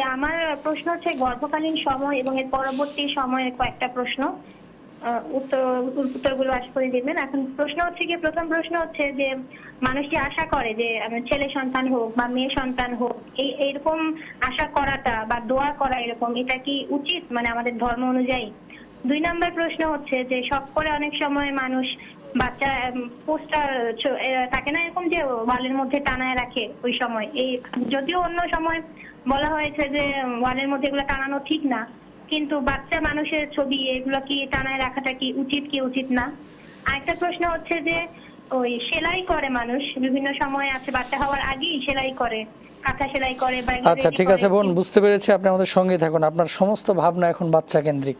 যে আমার প্রশ্ন হচ্ছে গর্ভকালীন সময় এবং এর পরবর্তী সময়ের কয়েকটা প্রশ্ন, উত্তরগুলো আশা করে দিবেন। এখন প্রশ্ন হচ্ছে কি, প্রথম প্রশ্ন হচ্ছে যে মানুষ কি আশা করে যে ছেলে সন্তান হোক বা মেয়ে সন্তান হোক, এইরকম আশা করাটা বা দোয়া করা এরকম, এটা কি উচিত মানে আমাদের ধর্ম অনুযায়ী? দুই নম্বর প্রশ্ন হচ্ছে যে শখ করে অনেক সময় মানুষ বাচ্চা পোস্টার থাকে না এরকম যে ওয়ালের মধ্যে টানায় রাখে ওই সময়, এই যদিও অন্য সময় বলা হয়েছে যে ওয়ালের মধ্যে এগুলো টানানো ঠিক না, কিন্তু বাচ্চা মানুষের ছবি এগুলো কি টানায় রাখাটা কি উচিত কি উচিত না? আরেকটা প্রশ্ন হচ্ছে যে ওই সেলাই করে মানুষ বিভিন্ন সময় আছে বাচ্চা হওয়ার আগেই সেলাই করে, কাঁথা সেলাই করে। আচ্ছা ঠিক আছে বোন, বুঝতে পেরেছি, আপনি আমাদের সঙ্গে থাকুন। আপনার সমস্ত ভাবনা এখন বাচ্চা কেন্দ্রিক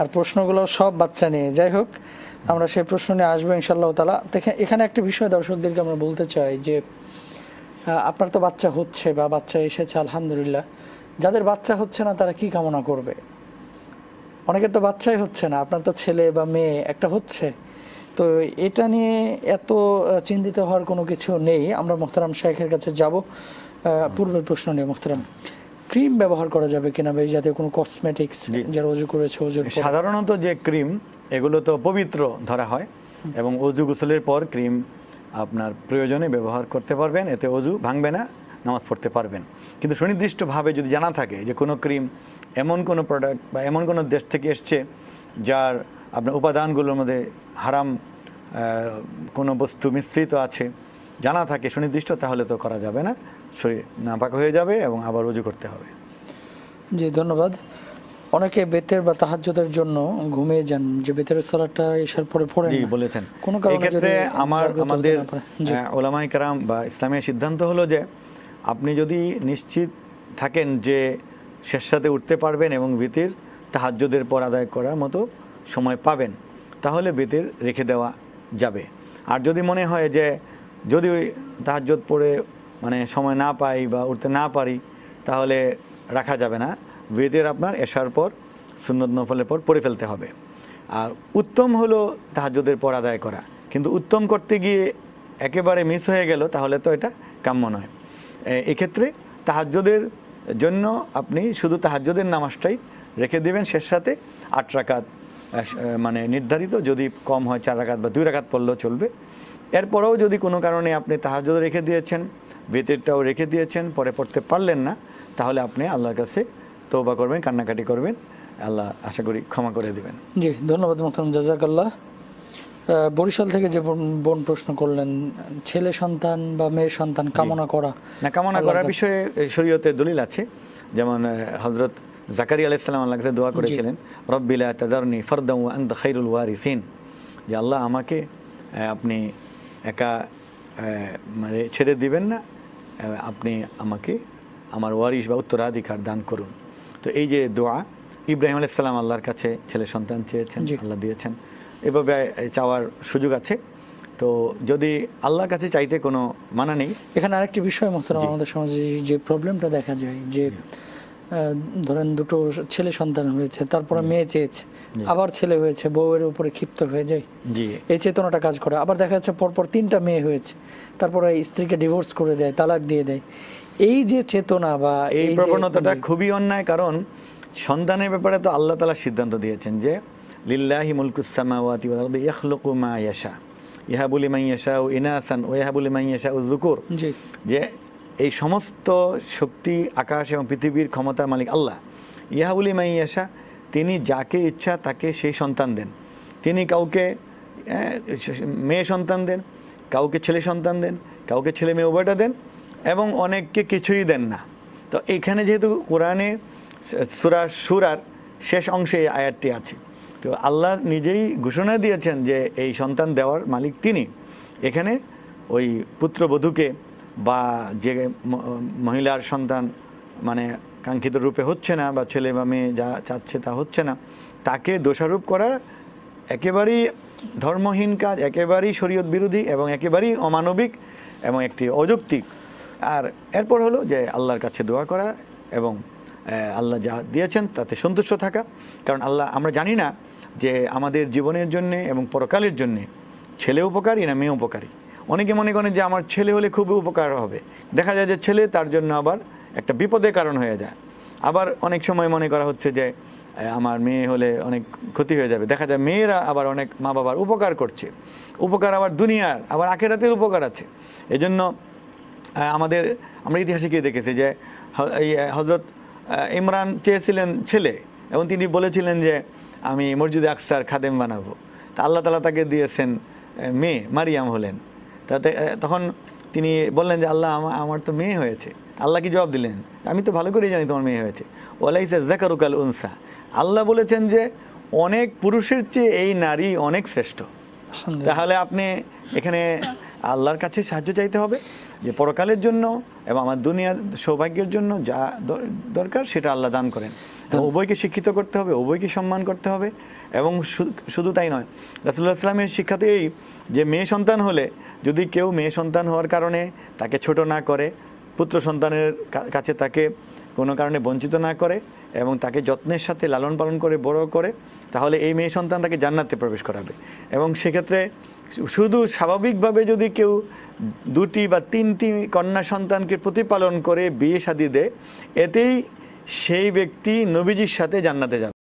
আর প্রশ্নগুলো সব বাচ্চা নিয়ে। যাই হোক, আমরা সেই প্রশ্ন নিয়ে আসবো ইনশাআল্লাহ তাআলা। এখানে একটা বিষয় দর্শকদেরকে আমরা বলতে চাই যে আপনার তো বাচ্চা হচ্ছে বা বাচ্চা এসেছে আলহামদুলিল্লাহ, যাদের বাচ্চা হচ্ছে না তারা কি কামনা করবে? অনেকের তো বাচ্চাই হচ্ছে না, আপনার তো ছেলে বা মেয়ে একটা হচ্ছে, তো এটা নিয়ে এত চিন্তিত হওয়ার কোনো কিছু নেই। আমরা মোহতারাম শেখের কাছে যাব পূর্বের প্রশ্ন নিয়ে। মোহতারাম, ক্রিম ব্যবহার করা যাবে কিনা বা এই জাতীয় কোনো কসমেটিক্স, যারা ওযু করেছে ওযুর পর সাধারণত যে ক্রিম এগুলো তো পবিত্র ধরা হয় এবং ওযু গোসলের পর ক্রিম আপনার প্রয়োজনে ব্যবহার করতে পারবেন, এতে ওযু ভাঙবে না, নামাজ পড়তে পারবেন। কিন্তু সুনির্দিষ্টভাবে যদি জানা থাকে যে কোনো ক্রিম এমন কোনো প্রোডাক্ট বা এমন কোনো দেশ থেকে এসছে যার আপনার উপাদানগুলোর মধ্যে হারাম কোনো বস্তু মিশ্রিত আছে, জানা থাকে সুনির্দিষ্ট, তাহলে তো করা যাবে না, শরীর নাপাক হয়ে যাবে এবং আবার ওযু করতে হবে। জি ধন্যবাদ। অনেকে বেতের বা তাহাজ্জুদের জন্য ঘুমিয়ে যান, যে বেতের সালাতটা এশার পরে পড়েন না বলেছেন, কোন কারণে যদি আমাদের উলামায়ে কেরাম বা ইসলামের সিদ্ধান্ত হলো যে আপনি যদি নিশ্চিত থাকেন যে শেষ সাথে উঠতে পারবেন এবং বেতের তাহাজ্জুদের পর আদায় করার মতো সময় পাবেন, তাহলে বেতের রেখে দেওয়া যাবে। আর যদি মনে হয় যে যদি তাহাজ্জুদ পড়ে মানে সময় না পাই বা উঠতে না পারি, তাহলে রাখা যাবে না, বেতের আপনার এশার পর সুন্নত নফলের পর পড়ে ফেলতে হবে। আর উত্তম হলো তাহাজ্জুদের পর আদায় করা, কিন্তু উত্তম করতে গিয়ে একেবারে মিস হয়ে গেল, তাহলে তো এটা কাম্য নয়। এক্ষেত্রে তাহাজ্জুদের জন্য আপনি শুধু তাহাজ্জুদের নামাজটাই রেখে দেবেন শেষ রাতে ৮ রাকাত মানে নির্ধারিত, যদি কম হয় ৪ রাকাত বা ২ রাকাত পড়লেও চলবে। এরপরেও যদি কোনো কারণে আপনি তাহাজ্জুদ রেখে দিয়েছেন, বেতেরটাও রেখে দিয়েছেন, পরে পড়তে পারলেন না, তাহলে আপনি আল্লাহর কাছে তওবা করবেন, কান্নাকাটি করবেন, আল্লাহ আশা করি ক্ষমা করে দেবেন। জি ধন্যবাদ মোহতারাম, জাজাকাল্লাহ। বরিশাল থেকে যে বোন প্রশ্ন করলেন, ছেলে সন্তান বা মেয়ে সন্তান কামনা করা না, কামনা করার বিষয়ে শরীয়তে দলিল আছে, যেমন হযরত জাকারিয়া আলাইহিস সালাম আল্লাহর কাছে দোয়া করেছিলেন, রব্বি লা তাদারনি ফারদান ওয়া আনতা খায়রুল ওয়ারিসিন, যে আল্লাহ আমাকে আপনি একা মানে ছেড়ে দিবেন না, আপনি আমাকে আমার ওয়ারিশ বা উত্তরাধিকার দান করুন। তো এই যে দোয়া ইব্রাহিম আলাইহিস সালাম আল্লাহর কাছে ছেলে সন্তান চেয়েছেন, আল্লাহ দিয়েছেন, এভাবে চাওয়ার সুযোগ আছে, তো যদি আল্লাহর কাছে চাইতে কোনো মানা নেই। এখানে আরেকটি বিষয় মোহতারাম, আমাদের সমাজে যে প্রবলেমটা দেখা যায় যে ধরেন দুটো ছেলে সন্তান হয়েছে, তারপরে মেয়ে চেয়েছে, আবার ছেলে হয়েছে, বউয়ের উপরে ক্ষিপ্ত হয়ে যায়, এই চেতনাটা কাজ করে। আবার দেখা যাচ্ছে পরপর 3টা মেয়ে হয়েছে, তারপরে স্ত্রীকে ডিভোর্স করে দেয়, তালাক দিয়ে দেয়। এই যে চেতনা বা এই প্রবণতাটা খুবই অন্যায়, কারণ সন্তানের ব্যাপারে তো আল্লাহ তাআলা সিদ্ধান্ত দিয়েছেন যে লিল্লাহি মুলকুস সামাওয়াতি ওয়াল আরদি ইখলুকু মা ইয়াশা ইয়াহাবু লিমান ইয়াশাউ ইনাসান ওয়া ইয়াহাবু লিমান ইয়াশাউ যুকুর, যে এই সমস্ত শক্তি আকাশ এবং পৃথিবীর ক্ষমতার মালিক আল্লাহ, ইয়াহাবু লিমান ইয়াশা, তিনি যাকে ইচ্ছা তাকে সেই সন্তান দেন, তিনি কাউকে মেয়ে সন্তান দেন, কাউকে ছেলে সন্তান দেন, কাউকে ছেলে মেয়ে উভয়টা দেন, এবং অনেককে কিছুই দেন না। তো এখানে যেহেতু কোরআনে সূরা শূরার শেষ অংশে এই আয়াতটি আছে, তো আল্লাহ নিজেই ঘোষণা দিয়েছেন যে এই সন্তান দেওয়ার মালিক তিনি। এখানে ওই পুত্রবধূকে বা যে মহিলার সন্তান মানে কাঙ্ক্ষিত রূপে হচ্ছে না বা ছেলে বা মেয়ে যা চাচ্ছে তা হচ্ছে না, তাকে দোষারোপ করা একেবারেই ধর্মহীন কাজ, একেবারেই শরীয়ত বিরোধী এবং একেবারেই অমানবিক এবং একটি অযৌক্তিক। আর এরপর হলো যে আল্লাহর কাছে দোয়া করা এবং আল্লাহ যা দিয়েছেন তাতে সন্তুষ্ট থাকা, কারণ আল্লাহ আমরা জানি না যে আমাদের জীবনের জন্যে এবং পরকালের জন্যে ছেলে উপকারী না মেয়ে উপকারী। অনেকে মনে করেন যে আমার ছেলে হলে খুবই উপকার হবে, দেখা যায় যে ছেলে তার জন্য আবার একটা বিপদের কারণ হয়ে যায়। আবার অনেক সময় মনে করা হচ্ছে যে আমার মেয়ে হলে অনেক ক্ষতি হয়ে যাবে। দেখা যায় মেয়েরা আবার অনেক মা বাবার উপকার করছে। উপকার আবার দুনিয়ার, আবার আখেরাতের উপকার আছে। এজন্য আমরা ইতিহাসে কি দেখেছি যে হযরত ইমরান চেয়েছিলেন ছেলে, এবং তিনি বলেছিলেন যে আমি মসজিদে আকসার খাদেম বানাবো। তা আল্লাহ তাআলা তাকে দিয়েছেন মেয়ে, মারিয়াম হলেন। তাতে তখন তিনি বললেন যে আল্লাহ আমার তো মেয়ে হয়েছে। আল্লাহ কি জবাব দিলেন? আমি তো ভালো করেই জানি তোমার মেয়ে হয়েছে। ওয়ালাইসা যাকারুকাল উনসা, আল্লাহ বলেছেন যে অনেক পুরুষের চেয়ে এই নারী অনেক শ্রেষ্ঠ। তাহলে আপনি এখানে আল্লাহর কাছে সাহায্য চাইতে হবে যে পরকালের জন্য এবং আমার দুনিয়ার সৌভাগ্যের জন্য যা দরকার সেটা আল্লাহ দান করেন। উভয়কে শিক্ষিত করতে হবে, উভয়কে সম্মান করতে হবে। এবং শুধু তাই নয়, রাসূলুল্লাহ সাল্লামের শিক্ষাতে এই যে মেয়ে সন্তান হলে যদি কেউ মেয়ে সন্তান হওয়ার কারণে তাকে ছোট না করে, পুত্র সন্তানের কাছে তাকে কোনো কারণে বঞ্চিত না করে এবং তাকে যত্নের সাথে লালন পালন করে বড় করে, তাহলে এই মেয়ে সন্তান তাকে জান্নাতে প্রবেশ করাবে। এবং সেক্ষেত্রে শুধু স্বাভাবিকভাবে যদি কেউ দুটি বা তিনটি কন্যা সন্তানকে প্রতিপালন করে বিয়ে শাদী দেয়, এতেই সেই ব্যক্তি নবীজির সাথে জান্নাতে যাবে।